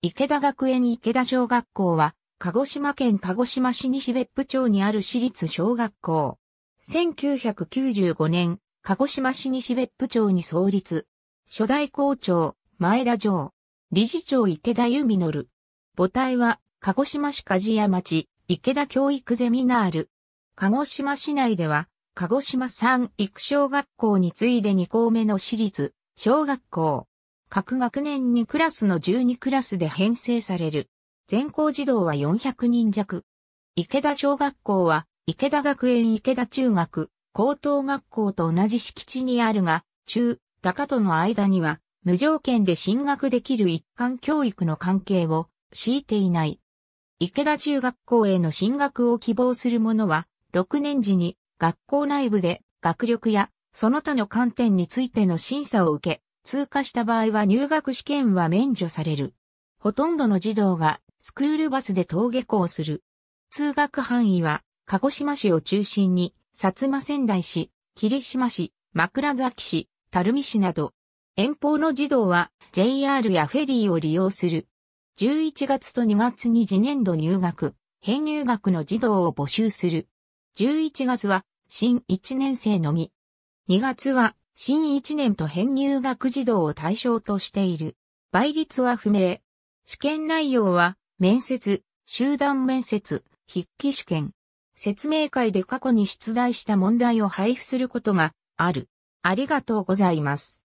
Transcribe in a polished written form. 池田学園池田小学校は、鹿児島県鹿児島市西別府町にある私立小学校。1995年、鹿児島市西別府町に創立。初代校長、前田丈。理事長池田由実。母体は、鹿児島市梶屋町、池田教育ゼミナール。鹿児島市内では、鹿児島産育小学校に次いで2校目の私立小学校。各学年2クラスの12クラスで編成される。全校児童は400人弱。池田小学校は、池田学園池田中学、高等学校と同じ敷地にあるが、中、高との間には、無条件で進学できる一貫教育の関係を敷いていない。池田中学校への進学を希望する者は、6年時に学校内部で学力やその他の観点についての審査を受け、通過した場合は入学試験は免除される。ほとんどの児童がスクールバスで登下校する。通学範囲は鹿児島市を中心に薩摩川内市、霧島市、枕崎市、垂水市など。遠方の児童は JR やフェリーを利用する。11月と2月に次年度入学、編入学の児童を募集する。11月は新1年生のみ。2月は新1年と編入学児童を対象としている。倍率は不明。試験内容は、面接、集団面接、筆記試験。説明会で過去に出題した問題を配布することがある。ありがとうございます。